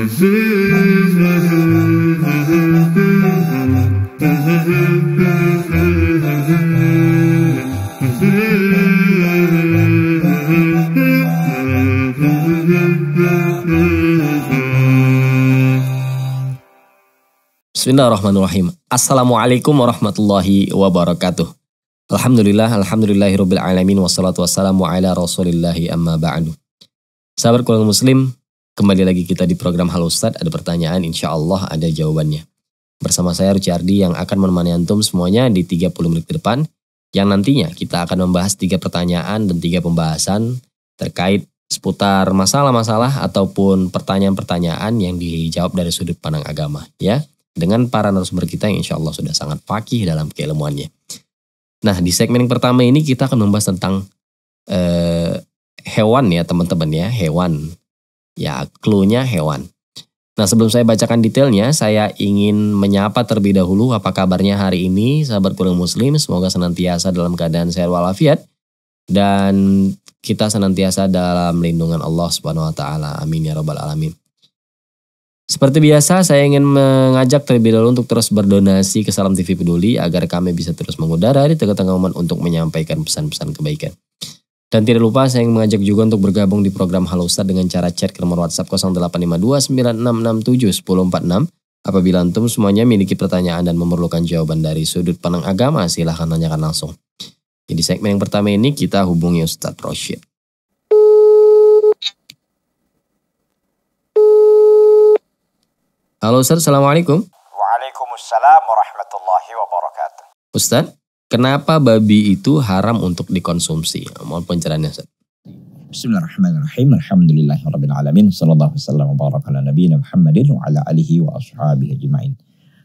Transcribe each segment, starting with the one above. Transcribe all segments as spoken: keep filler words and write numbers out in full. Bismillahirrahmanirrahim. Assalamualaikum warahmatullahi wabarakatuh. Alhamdulillah, alhamdulillahirabbil alamin, wassalatu wassalamu ala rasulillahi amma ba'du. Sahabat keluarga muslim, kembali lagi kita di program Halo Ustadz. Ada pertanyaan, insya Allah ada jawabannya. Bersama saya Rici Ardi yang akan menemani antum semuanya di tiga puluh menit ke depan, yang nantinya kita akan membahas tiga pertanyaan dan tiga pembahasan terkait seputar masalah-masalah ataupun pertanyaan-pertanyaan yang dijawab dari sudut pandang agama, ya, dengan para narasumber kita yang insya Allah sudah sangat faqih dalam keilmuannya. Nah, di segmen yang pertama ini kita akan membahas tentang eh, hewan ya teman-teman ya, hewan. Ya, cluenya hewan. Nah, sebelum saya bacakan detailnya, saya ingin menyapa terlebih dahulu apa kabarnya hari ini, sahabat keluarga muslim. Semoga senantiasa dalam keadaan sehat walafiat dan kita senantiasa dalam lindungan Allah Subhanahu wa taala. Amin ya rabbal alamin. Seperti biasa, saya ingin mengajak terlebih dahulu untuk terus berdonasi ke Salam T V Peduli agar kami bisa terus mengudara di tengah-tengah umat untuk menyampaikan pesan-pesan kebaikan. Dan tidak lupa saya ingin mengajak juga untuk bergabung di program Halo Ustadz dengan cara chat ke nomor WhatsApp nol delapan lima dua sembilan enam enam tujuh satu nol empat enam. Apabila antum semuanya memiliki pertanyaan dan memerlukan jawaban dari sudut pandang agama, silahkan tanyakan langsung. Jadi segmen yang pertama ini kita hubungi Ustadz Rasyid. Halo Ustadz, assalamualaikum. Waalaikumsalam warahmatullahi wabarakatuh. Ustadz, kenapa babi itu haram untuk dikonsumsi? Mohon pencerahannya, Ustaz. Bismillahirrahmanirrahim. Alhamdulillahirabbil alamin. Sallallahu alaihi wasallam wa baraka ala nabiyina Muhammadin wa ala alihi wa ashabihi ajmain.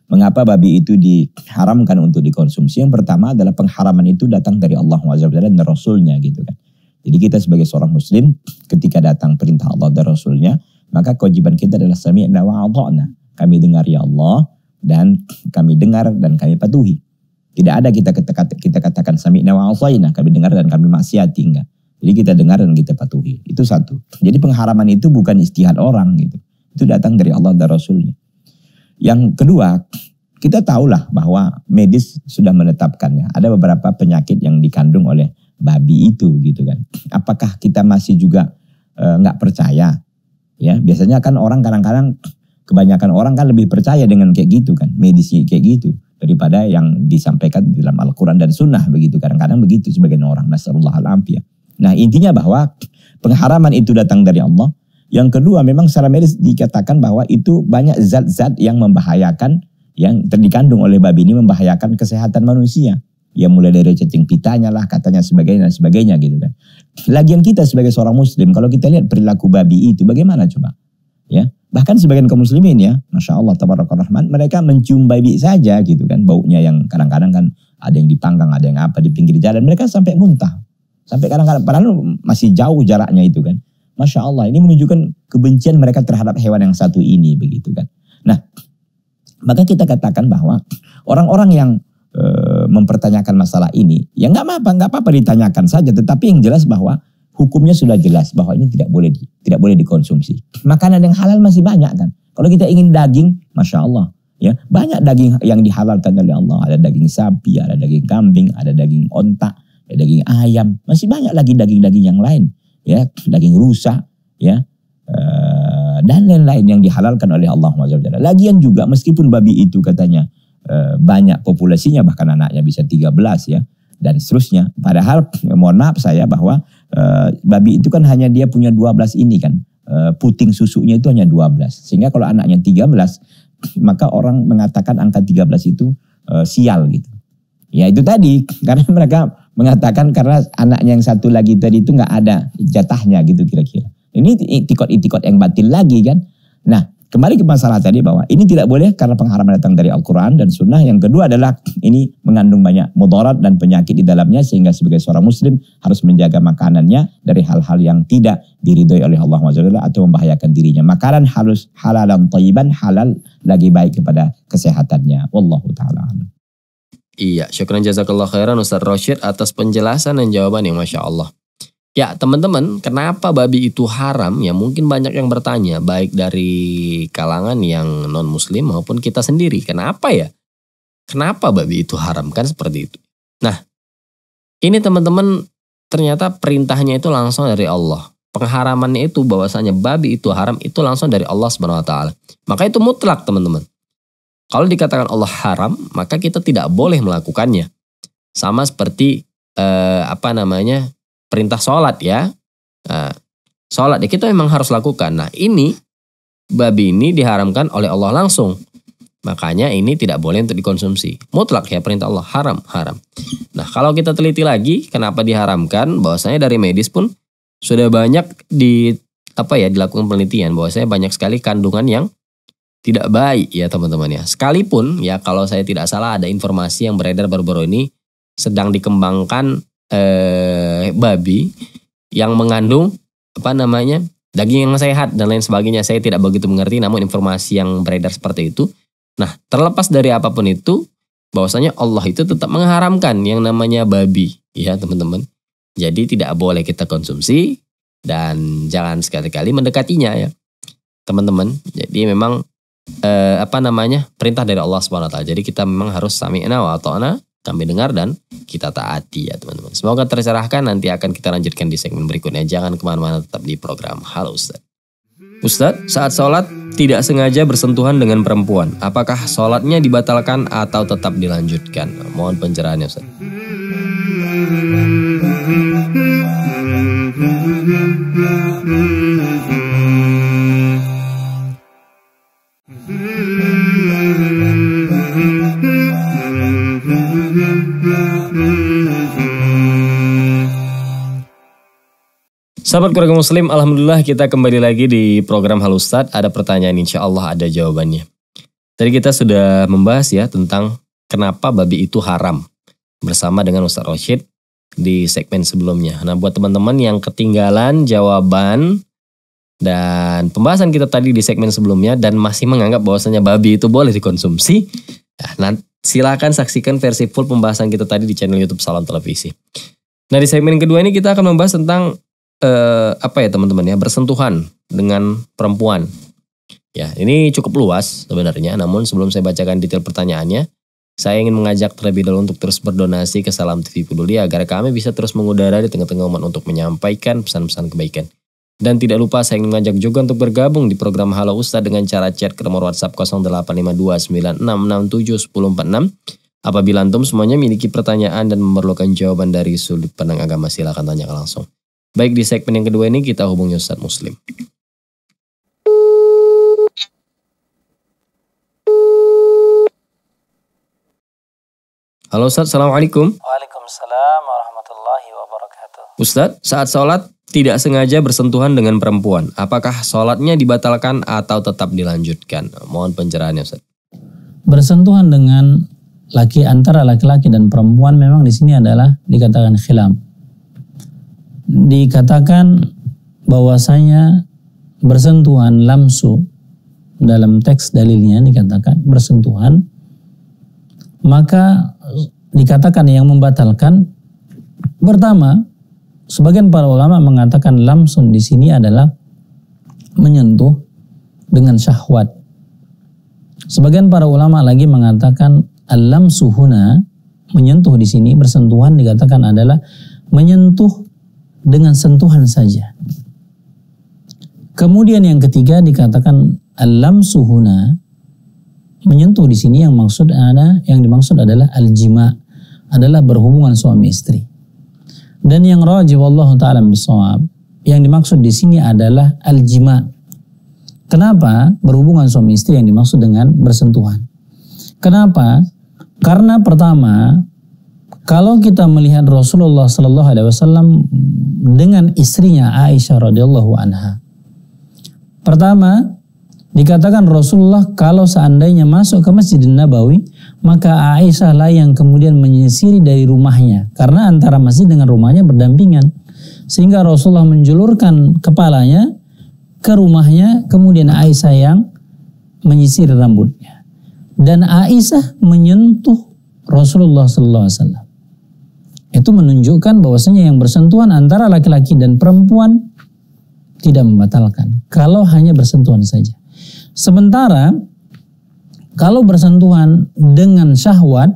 Mengapa babi itu diharamkan untuk dikonsumsi? Yang pertama adalah pengharaman itu datang dari Allah Subhanahu wa taala dan Rasulnya, gitu kan. Jadi kita sebagai seorang muslim ketika datang perintah Allah dan Rasulnya, maka kewajiban kita adalah sami'na wa ata'na. Kami dengar ya Allah dan kami dengar dan kami patuhi. Tidak ada kita kita katakan sami'na wa ata'na, kami dengar dan kami maksiati, enggak. Jadi kita dengar dan kita patuhi. Itu satu. Jadi pengharaman itu bukan ijtihad orang gitu. Itu datang dari Allah dan Rasulnya. Yang kedua, kita tahulah bahwa medis sudah menetapkannya. Ada beberapa penyakit yang dikandung oleh babi itu gitu kan. Apakah kita masih juga enggak uh, percaya? Ya, biasanya kan orang kadang-kadang kebanyakan orang kan lebih percaya dengan kayak gitu kan, medisnya kayak gitu, daripada yang disampaikan dalam Al-Quran dan Sunnah begitu. Kadang-kadang begitu sebagian orang. Nasallallahu alaihi. Nah, intinya bahwa pengharaman itu datang dari Allah. Yang kedua, memang secara medis dikatakan bahwa itu banyak zat-zat yang membahayakan, yang terkandung oleh babi ini membahayakan kesehatan manusia. Ya, mulai dari cacing pitanya lah katanya sebagainya dan sebagainya gitu kan. Lagian kita sebagai seorang muslim, kalau kita lihat perilaku babi itu bagaimana coba? Ya, bahkan sebagian kaum muslimin ya, masya Allah tabarakallah rahman, mereka mencium babi saja gitu kan, baunya yang kadang-kadang kan ada yang dipanggang, ada yang apa di pinggir jalan, mereka sampai muntah, sampai kadang-kadang padahal masih jauh jaraknya itu kan, masya Allah, ini menunjukkan kebencian mereka terhadap hewan yang satu ini begitu kan. Nah, maka kita katakan bahwa orang-orang yang e, mempertanyakan masalah ini, ya nggak apa-apa, nggak apa-apa ditanyakan saja, tetapi yang jelas bahwa hukumnya sudah jelas bahwa ini tidak boleh di, tidak boleh dikonsumsi. Makanan yang halal masih banyak kan. Kalau kita ingin daging, masya Allah, ya banyak daging yang dihalalkan oleh Allah. Ada daging sapi, ada daging kambing, ada daging onta, ada daging ayam. Masih banyak lagi daging-daging yang lain, ya daging rusa, ya e, dan lain-lain yang dihalalkan oleh Allah Subhanahu wa taala. Lagian juga meskipun babi itu katanya e, banyak populasinya, bahkan anaknya bisa tiga belas ya dan seterusnya. Padahal ya, mohon maaf saya bahwa Uh, babi itu kan hanya dia punya dua belas ini kan. Uh, puting susunya itu hanya dua belas. Sehingga kalau anaknya tiga belas, maka orang mengatakan angka tiga belas itu uh, sial gitu. Ya itu tadi, karena mereka mengatakan karena anaknya yang satu lagi tadi itu nggak ada jatahnya gitu kira-kira. Ini itikot-itikot yang batil lagi kan. Nah, kembali ke masalah tadi bahwa ini tidak boleh karena pengharaman datang dari Al-Quran dan Sunnah. Yang kedua adalah ini mengandung banyak mudarat dan penyakit di dalamnya, sehingga sebagai seorang muslim harus menjaga makanannya dari hal-hal yang tidak diridhoi oleh Allah Subhanahu wa taala atau membahayakan dirinya. Makanan harus halal dan thayyiban, halal lagi baik kepada kesehatannya. Wallahu ta'ala. Iya, syukran jazakallah khairan Ustadz Rasyid atas penjelasan dan jawaban yang masya Allah. Ya teman-teman, kenapa babi itu haram? Ya mungkin banyak yang bertanya, baik dari kalangan yang non-muslim maupun kita sendiri. Kenapa ya? Kenapa babi itu haram? Kan seperti itu. Nah, ini teman-teman ternyata perintahnya itu langsung dari Allah. Pengharamannya itu bahwasanya babi itu haram itu langsung dari Allah Subhanahu wa taala. Maka itu mutlak, teman-teman. Kalau dikatakan Allah haram, maka kita tidak boleh melakukannya. Sama seperti eh, apa namanya? Perintah sholat ya, nah, sholat ya kita memang harus lakukan. Nah ini, babi ini diharamkan oleh Allah langsung. Makanya ini tidak boleh untuk dikonsumsi. Mutlak ya perintah Allah, haram, haram. Nah kalau kita teliti lagi, kenapa diharamkan? Bahwasanya dari medis pun sudah banyak di apa ya dilakukan penelitian. Bahwasanya banyak sekali kandungan yang tidak baik ya teman-teman ya. Sekalipun ya kalau saya tidak salah ada informasi yang beredar baru-baru ini sedang dikembangkan Eh, babi yang mengandung apa namanya daging yang sehat dan lain sebagainya. Saya tidak begitu mengerti, namun informasi yang beredar seperti itu. Nah terlepas dari apapun itu, bahwasanya Allah itu tetap mengharamkan yang namanya babi ya teman-teman. Jadi tidak boleh kita konsumsi dan jangan sekali-kali mendekatinya ya teman-teman. Jadi memang eh, apa namanya perintah dari Allah Subhanahu wa taala. Jadi kita memang harus sami'na wa ata'na, kami dengar dan kita taati ya teman-teman. Semoga tercerahkan, nanti akan kita lanjutkan di segmen berikutnya. Jangan kemana-mana, tetap di program Halo Ustadz. Ustadz, saat sholat tidak sengaja bersentuhan dengan perempuan, apakah sholatnya dibatalkan atau tetap dilanjutkan? Mohon pencerahannya Ustadz. Sahabat keluarga muslim, alhamdulillah kita kembali lagi di program Halo Ustadz. Ada pertanyaan, insya Allah ada jawabannya. Tadi kita sudah membahas ya tentang kenapa babi itu haram bersama dengan Ustadz Rasyid di segmen sebelumnya. Nah buat teman-teman yang ketinggalan jawaban dan pembahasan kita tadi di segmen sebelumnya dan masih menganggap bahwasanya babi itu boleh dikonsumsi, nah, silakan saksikan versi full pembahasan kita tadi di channel YouTube Salam Televisi. Nah di segmen kedua ini kita akan membahas tentang Eh, apa ya teman-teman ya, bersentuhan dengan perempuan ya. Ini cukup luas sebenarnya, namun sebelum saya bacakan detail pertanyaannya, saya ingin mengajak terlebih dahulu untuk terus berdonasi ke Salam T V Peduli agar kami bisa terus mengudara di tengah-tengah umat untuk menyampaikan pesan-pesan kebaikan. Dan tidak lupa saya ingin mengajak juga untuk bergabung di program Halo Ustadz dengan cara chat ke nomor WhatsApp nol delapan lima dua sembilan enam enam tujuh satu nol empat enam. Apabila antum semuanya memiliki pertanyaan dan memerlukan jawaban dari sudut pandang agama, silahkan tanyakan langsung. Baik, di segmen yang kedua ini kita hubungi Ustadz Muslim. Halo Ustadz, assalamualaikum. Waalaikumsalam warahmatullahi wabarakatuh. Ustadz, saat sholat tidak sengaja bersentuhan dengan perempuan, apakah sholatnya dibatalkan atau tetap dilanjutkan? Mohon pencerahannya Ustadz. Bersentuhan dengan laki antara laki-laki dan perempuan memang di sini adalah dikatakan khilaf. Dikatakan bahwasanya bersentuhan lamsu dalam teks dalilnya dikatakan bersentuhan, maka dikatakan yang membatalkan pertama, sebagian para ulama mengatakan lamsun di sini adalah menyentuh dengan syahwat. Sebagian para ulama lagi mengatakan al-lamsu huna, menyentuh di sini, bersentuhan dikatakan adalah menyentuh dengan sentuhan saja. Kemudian yang ketiga dikatakan al-lamsu huna, menyentuh di sini yang maksud ada yang dimaksud adalah al-jima, adalah berhubungan suami istri. Dan yang rajih wallahu taala bisawab, yang dimaksud di sini adalah al-jima. Kenapa berhubungan suami istri yang dimaksud dengan bersentuhan? Kenapa? Karena pertama, kalau kita melihat Rasulullah Shallallahu Alaihi Wasallam dengan istrinya Aisyah radhiyallahu anha, pertama dikatakan Rasulullah kalau seandainya masuk ke Masjid Nabawi, maka Aisyah lah yang kemudian menyisiri dari rumahnya, karena antara masjid dengan rumahnya berdampingan, sehingga Rasulullah menjulurkan kepalanya ke rumahnya, kemudian Aisyah yang menyisir rambutnya, dan Aisyah menyentuh Rasulullah Shallallahu Alaihi Wasallam. itu menunjukkan bahwasanya yang bersentuhan antara laki-laki dan perempuan tidak membatalkan kalau hanya bersentuhan saja. Sementara kalau bersentuhan dengan syahwat,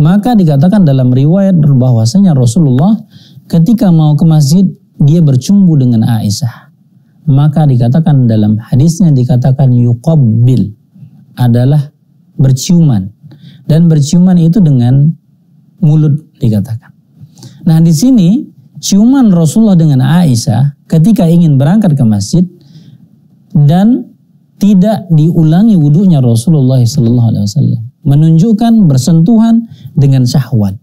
maka dikatakan dalam riwayat bahwasanya Rasulullah ketika mau ke masjid dia bercumbu dengan Aisyah. Maka dikatakan dalam hadisnya dikatakan yuqabbil adalah berciuman, dan berciuman itu dengan mulut dikatakan. Nah, di sini ciuman Rasulullah dengan Aisyah ketika ingin berangkat ke masjid dan tidak diulangi wudunya Rasulullah sallallahu alaihi wasallam menunjukkan bersentuhan dengan syahwat.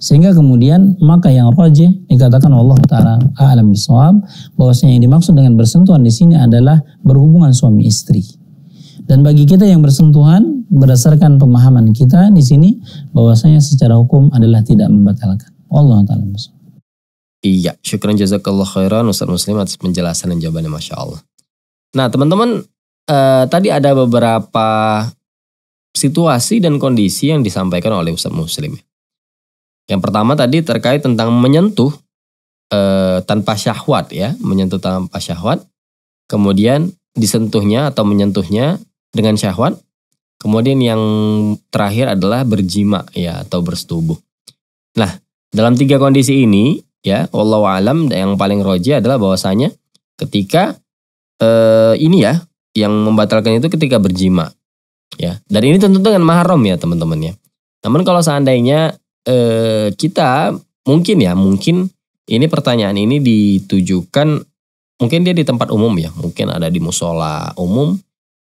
Sehingga kemudian maka yang rajih dikatakan Allah taala a'lam bisawab bahwasanya yang dimaksud dengan bersentuhan di sini adalah berhubungan suami istri. Dan bagi kita yang bersentuhan berdasarkan pemahaman kita di sini bahwasanya secara hukum adalah tidak membatalkan. Allah taala bisawab. Iya, syukran jazakallah khairan Ustaz Muslim atas penjelasan dan jawabannya, masya Allah. Nah teman-teman, eh, tadi ada beberapa situasi dan kondisi yang disampaikan oleh Ustadz Muslim. Yang pertama tadi terkait tentang menyentuh e, tanpa syahwat ya, menyentuh tanpa syahwat, kemudian disentuhnya atau menyentuhnya dengan syahwat, kemudian yang terakhir adalah berjima ya atau bersetubuh. Nah, dalam tiga kondisi ini ya, wallahu alam yang paling rajih adalah bahwasanya ketika e, ini ya, yang membatalkan itu ketika berjima ya. Dan ini tentu dengan mahram ya teman-teman ya. Namun kalau seandainya Eh, kita mungkin ya mungkin ini pertanyaan ini ditujukan mungkin dia di tempat umum ya, mungkin ada di mushola umum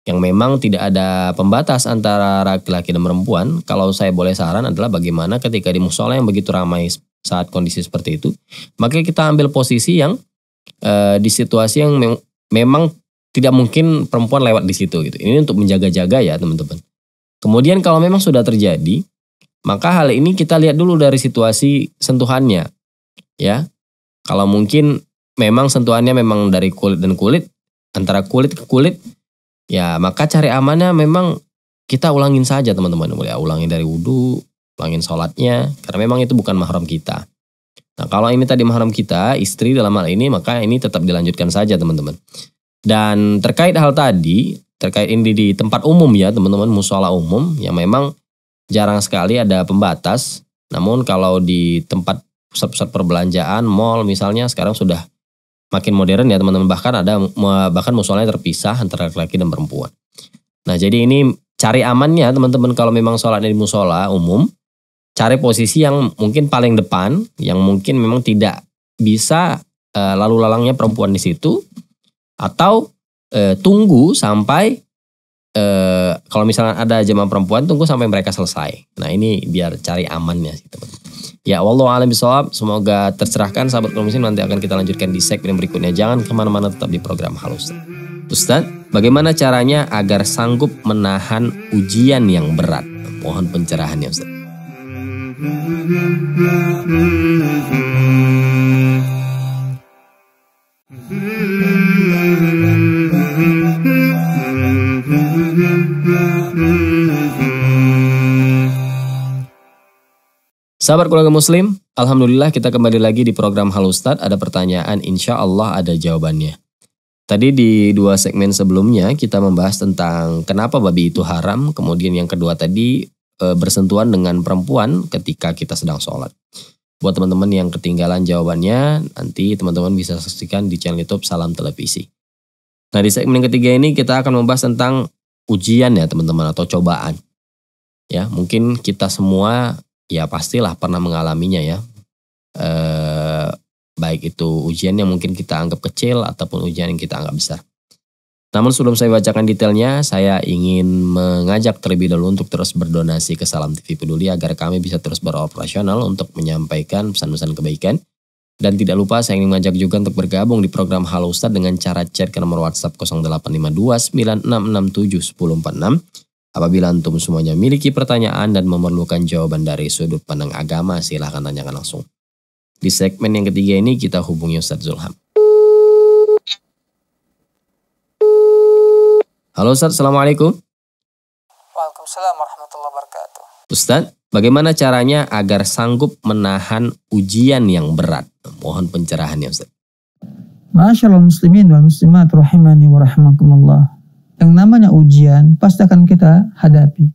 yang memang tidak ada pembatas antara laki-laki dan perempuan. Kalau saya boleh saran adalah bagaimana ketika di mushola yang begitu ramai saat kondisi seperti itu, maka kita ambil posisi yang eh, di situasi yang me memang tidak mungkin perempuan lewat di situ gitu. Ini untuk menjaga-jaga ya teman-teman. Kemudian kalau memang sudah terjadi, maka hal ini kita lihat dulu dari situasi sentuhannya, ya. Kalau mungkin memang sentuhannya memang dari kulit dan kulit, antara kulit ke kulit, ya maka cari amannya memang kita ulangin saja teman-teman. Mulai ulangin dari wudhu, ulangin sholatnya, karena memang itu bukan mahram kita. Nah kalau ini tadi mahram kita, istri dalam hal ini, maka ini tetap dilanjutkan saja teman-teman. Dan terkait hal tadi, terkait ini di tempat umum ya teman-teman, mushola umum yang memang jarang sekali ada pembatas. Namun kalau di tempat pusat-pusat perbelanjaan, mall misalnya, sekarang sudah makin modern ya teman-teman. Bahkan ada bahkan musholanya terpisah antara laki-laki dan perempuan. Nah jadi ini cari amannya teman-teman. Kalau memang sholatnya di mushola umum, cari posisi yang mungkin paling depan, yang mungkin memang tidak bisa e, lalu lalangnya perempuan di situ, atau e, tunggu sampai E, kalau misalnya ada jemaah perempuan, tunggu sampai mereka selesai. Nah ini biar cari amannya sih teman. Ya wallahu a'lam bishawab. Semoga tercerahkan sahabat muslim. Nanti akan kita lanjutkan di segmen berikutnya. Jangan kemana-mana, tetap di program Halo Ustadz. Ustadz, bagaimana caranya agar sanggup menahan ujian yang berat? Mohon pencerahannya Ustadz. Sahabat keluarga muslim, alhamdulillah kita kembali lagi di program Halo Ustadz. Ada pertanyaan, insya Allah ada jawabannya. Tadi di dua segmen sebelumnya kita membahas tentang kenapa babi itu haram. Kemudian yang kedua tadi e, bersentuhan dengan perempuan ketika kita sedang sholat. Buat teman-teman yang ketinggalan jawabannya, nanti teman-teman bisa saksikan di channel YouTube Salam Televisi. Nah di segmen ketiga ini kita akan membahas tentang ujian ya teman-teman, atau cobaan. Ya mungkin kita semua ya pastilah pernah mengalaminya ya. E, baik itu ujian yang mungkin kita anggap kecil ataupun ujian yang kita anggap besar. Namun sebelum saya bacakan detailnya, saya ingin mengajak terlebih dahulu untuk terus berdonasi ke Salam T V Peduli agar kami bisa terus beroperasional untuk menyampaikan pesan-pesan kebaikan. Dan tidak lupa saya ingin mengajak juga untuk bergabung di program Halo Ustadz dengan cara chat ke nomor WhatsApp nol delapan lima dua sembilan enam enam tujuh satu nol empat enam. Apabila antum semuanya memiliki pertanyaan dan memerlukan jawaban dari sudut pandang agama, silahkan tanyakan langsung. Di segmen yang ketiga ini kita hubungi Ustaz Zulham. Halo Ustaz, assalamualaikum. Waalaikumsalam warahmatullahi wabarakatuh. Ustaz, Bagaimana caranya agar sanggup menahan ujian yang berat? Mohon pencerahannya, Ustaz. Ma'asyiral muslimin wal muslimat rahimani wa rahimakumullah. Yang namanya ujian pasti akan kita hadapi.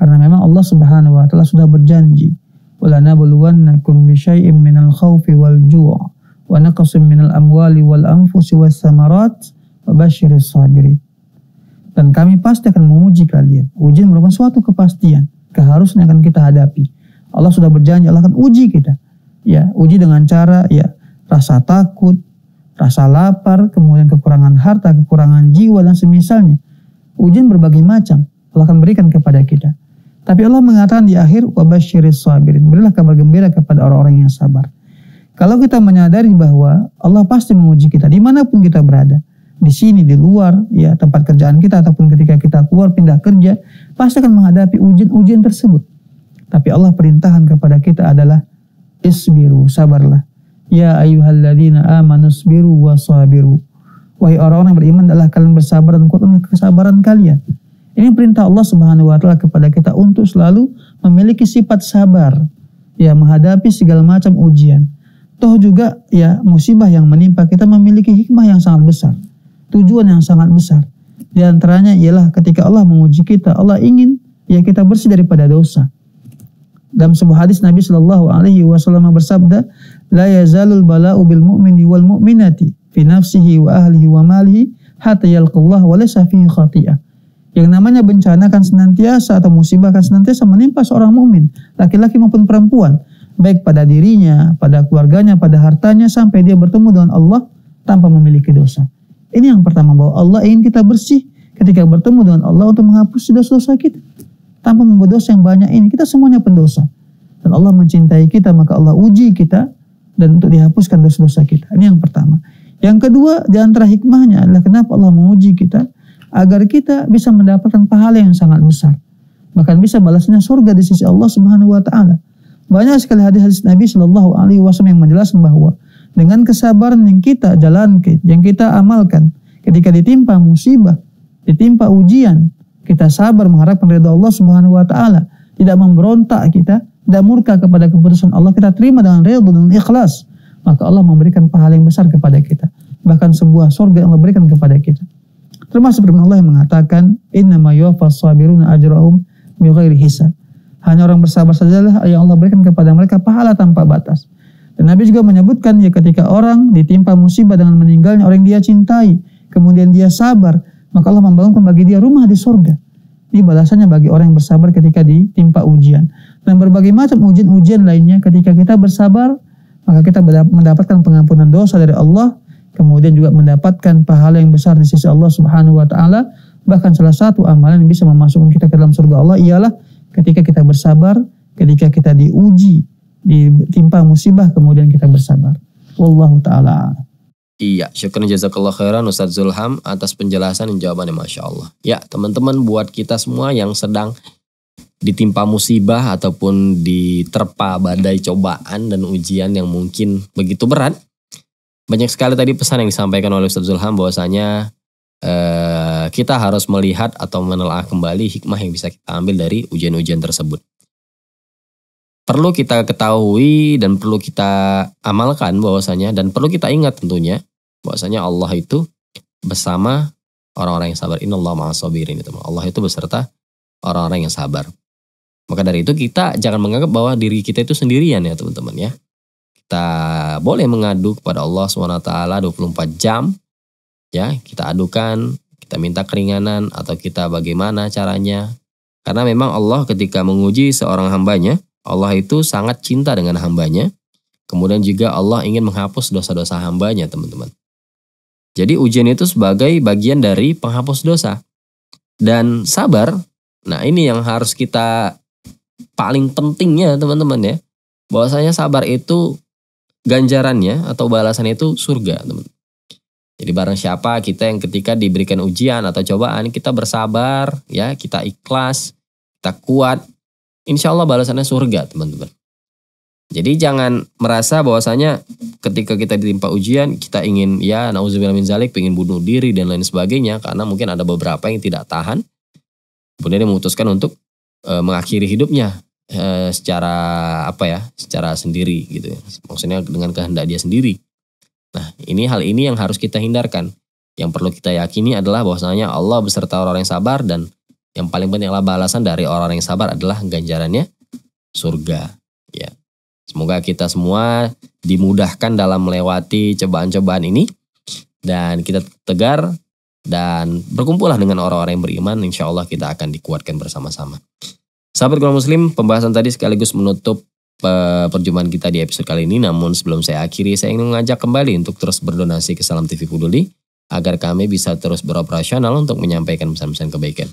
Karena memang Allah Subhanahu wa taala sudah berjanji, "Wala nabluwannakum bisyai'im minal khaufi wal ju' wa naqsim minal amwali wal anfusi was samarat wa basyiris sabirin." Dan kami pasti akan menguji kalian. Ujian merupakan suatu kepastian, keharusan yang akan kita hadapi. Allah sudah berjanji Allah akan uji kita. Ya, uji dengan cara ya rasa takut, rasa lapar, kemudian kekurangan harta, kekurangan jiwa dan semisalnya. Ujian berbagai macam Allah akan berikan kepada kita. Tapi Allah mengatakan di akhir, wabasyiris sabirin, berilah kabar gembira kepada orang-orang yang sabar. Kalau kita menyadari bahwa Allah pasti menguji kita dimanapun kita berada, di sini, di luar, ya tempat kerjaan kita ataupun ketika kita keluar pindah kerja, pasti akan menghadapi ujian-ujian tersebut. Tapi Allah perintahkan kepada kita adalah isbiru, sabarlah. Ya ayyuhalladzina amanu isbiru wasabiru. Wahai orang-orang yang beriman, adalah kalian bersabar dan kuatkanlah kesabaran kalian. Ini perintah Allah Subhanahu wa taala kepada kita untuk selalu memiliki sifat sabar, ya menghadapi segala macam ujian. Toh juga ya musibah yang menimpa kita memiliki hikmah yang sangat besar. Tujuan yang sangat besar. Di antaranya ialah ketika Allah menguji kita, Allah ingin ya kita bersih daripada dosa. Dalam sebuah hadis Nabi Shallallahu Alaihi Wasallam bersabda, "La yazalul bala'u bil mu'mini wal mu'minati fi nafsihi wa ahlihi wa malihi hatta yalqallah wa laysa fihi khati'ah." Yang namanya bencana akan senantiasa atau musibah akan senantiasa menimpa seorang mukmin, laki-laki maupun perempuan, baik pada dirinya, pada keluarganya, pada hartanya sampai dia bertemu dengan Allah tanpa memiliki dosa. Ini yang pertama, bahwa Allah ingin kita bersih ketika bertemu dengan Allah untuk menghapus dosa-dosa kita. Tanpa membuat dosa yang banyak ini, kita semuanya pendosa. Dan Allah mencintai kita, maka Allah uji kita dan untuk dihapuskan dosa-dosa kita. Ini yang pertama. Yang kedua, di antara hikmahnya adalah kenapa Allah menguji kita, agar kita bisa mendapatkan pahala yang sangat besar. Bahkan bisa balasnya surga di sisi Allah Subhanahu wa taala. Banyak sekali hadis-hadis Nabi Shallallahu Alaihi Wasallam yang menjelaskan bahwa dengan kesabaran yang kita jalankan, yang kita amalkan, ketika ditimpa musibah, ditimpa ujian, kita sabar mengharapkan ridha Allah Subhanahu wa taala, tidak memberontak kita, tidak murka kepada keputusan Allah, kita terima dengan ridha dan ikhlas, maka Allah memberikan pahala yang besar kepada kita, bahkan sebuah surga yang Allah berikan kepada kita. Termasuk firman Allah yang mengatakan, "Innama yuwaffas sabiruna ajrahum bighairi hisab." Hanya orang bersabar sajalah yang Allah berikan kepada mereka pahala tanpa batas. Dan Nabi juga menyebutkan ya ketika orang ditimpa musibah dengan meninggalnya orang yang dia cintai, kemudian dia sabar, maka Allah membangunkan bagi dia rumah di surga. Ini balasannya bagi orang yang bersabar ketika ditimpa ujian. Dan berbagai macam ujian-ujian lainnya ketika kita bersabar, maka kita mendapatkan pengampunan dosa dari Allah, kemudian juga mendapatkan pahala yang besar di sisi Allah Subhanahu wa taala. Bahkan salah satu amalan yang bisa memasukkan kita ke dalam surga Allah ialah ketika kita bersabar, ketika kita diuji, ditimpa musibah kemudian kita bersabar. Wallahu ta'ala. Iya, syukur jazakallah khairan Ustadz Zulham atas penjelasan dan jawabannya, Masya Allah. Ya teman-teman, buat kita semua yang sedang ditimpa musibah ataupun diterpa badai cobaan dan ujian yang mungkin begitu berat, banyak sekali tadi pesan yang disampaikan oleh Ustadz Zulham bahwasanya eh, kita harus melihat atau menelaah kembali hikmah yang bisa kita ambil dari ujian-ujian tersebut. Perlu kita ketahui dan perlu kita amalkan bahwasanya, dan perlu kita ingat tentunya bahwasanya Allah itu bersama orang-orang yang sabar. Innallaha ma'as sabirin, Allah itu beserta orang-orang yang sabar. Maka dari itu kita jangan menganggap bahwa diri kita itu sendirian ya teman-teman ya. Kita boleh mengadu kepada Allah subhanahu wa taala dua puluh empat jam ya, kita adukan, kita minta keringanan atau kita bagaimana caranya. Karena memang Allah ketika menguji seorang hambanya, Allah itu sangat cinta dengan hambanya. Kemudian juga Allah ingin menghapus dosa-dosa hambanya, teman-teman. Jadi ujian itu sebagai bagian dari penghapus dosa. Dan sabar, nah ini yang harus kita paling pentingnya, teman-teman ya. Bahwasanya sabar itu ganjarannya atau balasannya itu surga, teman-teman. Jadi barang siapa kita yang ketika diberikan ujian atau cobaan, kita bersabar, ya, kita ikhlas, kita kuat, insya Allah balasannya surga, teman-teman. Jadi jangan merasa bahwasanya ketika kita ditimpa ujian, kita ingin ya na'udzubillah min zalik, pengen bunuh diri dan lain sebagainya. Karena mungkin ada beberapa yang tidak tahan, kemudian dia memutuskan untuk e, mengakhiri hidupnya. eh, secara apa ya, secara sendiri gitu. Maksudnya dengan kehendak dia sendiri. Nah, ini hal ini yang harus kita hindarkan. Yang perlu kita yakini adalah bahwasanya Allah beserta orang-orang yang sabar, dan yang paling penting adalah balasan dari orang-orang yang sabar adalah ganjarannya surga. Ya. Semoga kita semua dimudahkan dalam melewati cobaan-cobaan ini, dan kita tegar dan berkumpullah dengan orang-orang yang beriman. Insya Allah kita akan dikuatkan bersama-sama. Sahabat Kurang Muslim, pembahasan tadi sekaligus menutup perjumpaan kita di episode kali ini. Namun sebelum saya akhiri, saya ingin mengajak kembali untuk terus berdonasi ke Salam T V Peduli, agar kami bisa terus beroperasional untuk menyampaikan pesan-pesan kebaikan.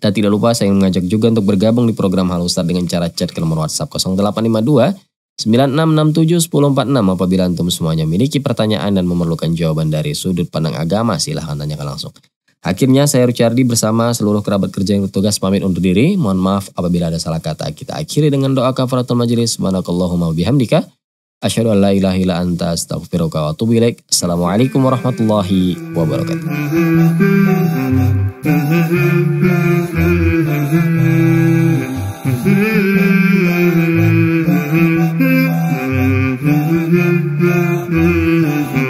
Dan tidak lupa saya ingin mengajak juga untuk bergabung di program Halo Ustadz dengan cara chat ke nomor WhatsApp nol delapan lima dua sembilan enam enam tujuh satu nol empat enam. Apabila antum semuanya memiliki pertanyaan dan memerlukan jawaban dari sudut pandang agama, silahkan tanyakan langsung. Akhirnya saya Rici Ardi bersama seluruh kerabat kerja yang bertugas pamit undur diri. Mohon maaf apabila ada salah kata. Kita akhiri dengan doa kafaratul majelis. Subhanakallahumma wabihamdika, asyhadu an la ilaha illa anta, astaghfiruka wa atubu ilaik. Assalamualaikum warahmatullahi wabarakatuh.